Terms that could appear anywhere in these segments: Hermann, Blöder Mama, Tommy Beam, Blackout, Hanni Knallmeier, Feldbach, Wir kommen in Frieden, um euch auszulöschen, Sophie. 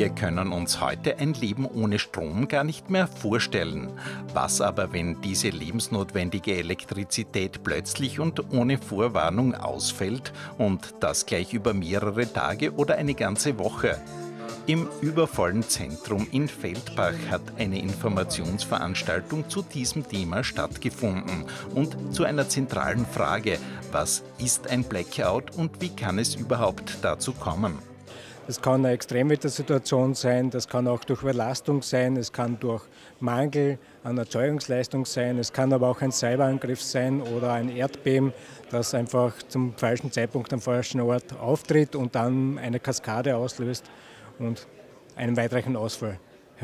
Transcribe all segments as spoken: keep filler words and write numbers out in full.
Wir können uns heute ein Leben ohne Strom gar nicht mehr vorstellen. Was aber, wenn diese lebensnotwendige Elektrizität plötzlich und ohne Vorwarnung ausfällt und das gleich über mehrere Tage oder eine ganze Woche? Im übervollen Zentrum in Feldbach hat eine Informationsveranstaltung zu diesem Thema stattgefunden und zu einer zentralen Frage: Was ist ein Blackout und wie kann es überhaupt dazu kommen? Es kann eine Extremwettersituation sein, das kann auch durch Überlastung sein, es kann durch Mangel an Erzeugungsleistung sein, es kann aber auch ein Cyberangriff sein oder ein Erdbeben, das einfach zum falschen Zeitpunkt am falschen Ort auftritt und dann eine Kaskade auslöst und einen weitreichenden Ausfall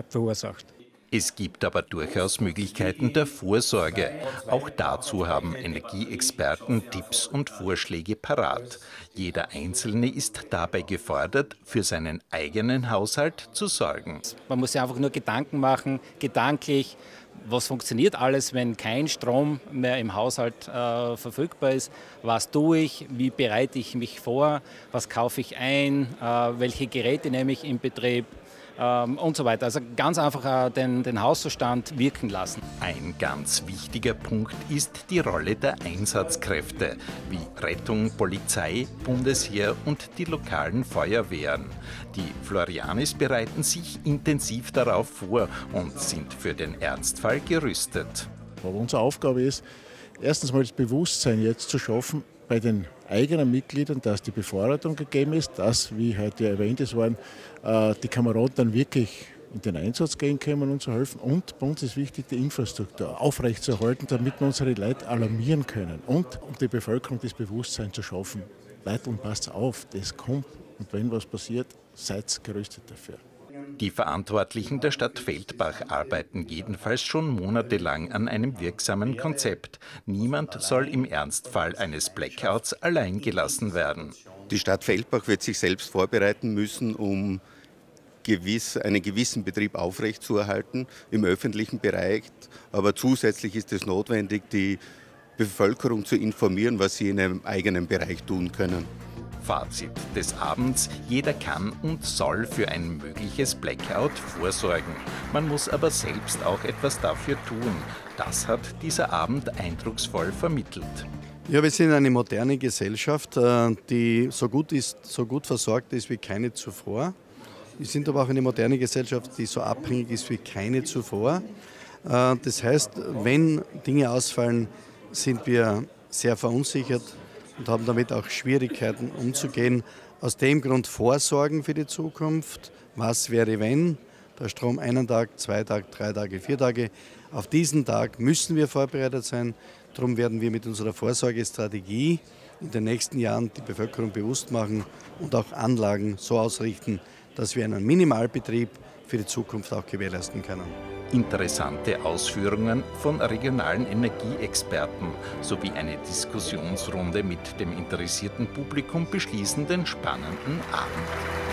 verursacht. Es gibt aber durchaus Möglichkeiten der Vorsorge. Auch dazu haben Energieexperten Tipps und Vorschläge parat. Jeder Einzelne ist dabei gefordert, für seinen eigenen Haushalt zu sorgen. Man muss sich einfach nur Gedanken machen, gedanklich, was funktioniert alles, wenn kein Strom mehr im Haushalt äh, verfügbar ist? Was tue ich? Wie bereite ich mich vor? Was kaufe ich ein? Äh, welche Geräte nehme ich in Betrieb? Und so weiter. Also ganz einfach den, den Hauszustand wirken lassen. Ein ganz wichtiger Punkt ist die Rolle der Einsatzkräfte, wie Rettung, Polizei, Bundesheer und die lokalen Feuerwehren. Die Florianis bereiten sich intensiv darauf vor und sind für den Ernstfall gerüstet. Aber unsere Aufgabe ist, erstens mal das Bewusstsein jetzt zu schaffen bei den eigenen Mitgliedern, dass die Bevorratung gegeben ist, dass, wie heute erwähnt es worden, die Kameraden dann wirklich in den Einsatz gehen können und zu helfen. Und bei uns ist wichtig, die Infrastruktur aufrechtzuerhalten, damit wir unsere Leute alarmieren können und um die Bevölkerung das Bewusstsein zu schaffen. Leute, und passt auf, das kommt. Und wenn was passiert, seid gerüstet dafür. Die Verantwortlichen der Stadt Feldbach arbeiten jedenfalls schon monatelang an einem wirksamen Konzept. Niemand soll im Ernstfall eines Blackouts allein gelassen werden. Die Stadt Feldbach wird sich selbst vorbereiten müssen, um gewiss, einen gewissen Betrieb aufrechtzuerhalten im öffentlichen Bereich. Aber zusätzlich ist es notwendig, die Bevölkerung zu informieren, was sie in ihrem eigenen Bereich tun können. Fazit des Abends: Jeder kann und soll für ein mögliches Blackout vorsorgen. Man muss aber selbst auch etwas dafür tun. Das hat dieser Abend eindrucksvoll vermittelt. Ja, wir sind eine moderne Gesellschaft, die so gut ist, so gut versorgt ist wie keine zuvor. Wir sind aber auch eine moderne Gesellschaft, die so abhängig ist wie keine zuvor. Das heißt, wenn Dinge ausfallen, sind wir sehr verunsichert und haben damit auch Schwierigkeiten umzugehen. Aus dem Grund vorsorgen für die Zukunft. Was wäre, wenn der Strom einen Tag, zwei Tage, drei Tage, vier Tage? Auf diesen Tag müssen wir vorbereitet sein. Darum werden wir mit unserer Vorsorgestrategie in den nächsten Jahren die Bevölkerung bewusst machen und auch Anlagen so ausrichten, dass wir einen Minimalbetrieb für die Zukunft auch gewährleisten können. Interessante Ausführungen von regionalen Energieexperten sowie eine Diskussionsrunde mit dem interessierten Publikum beschließen den spannenden Abend.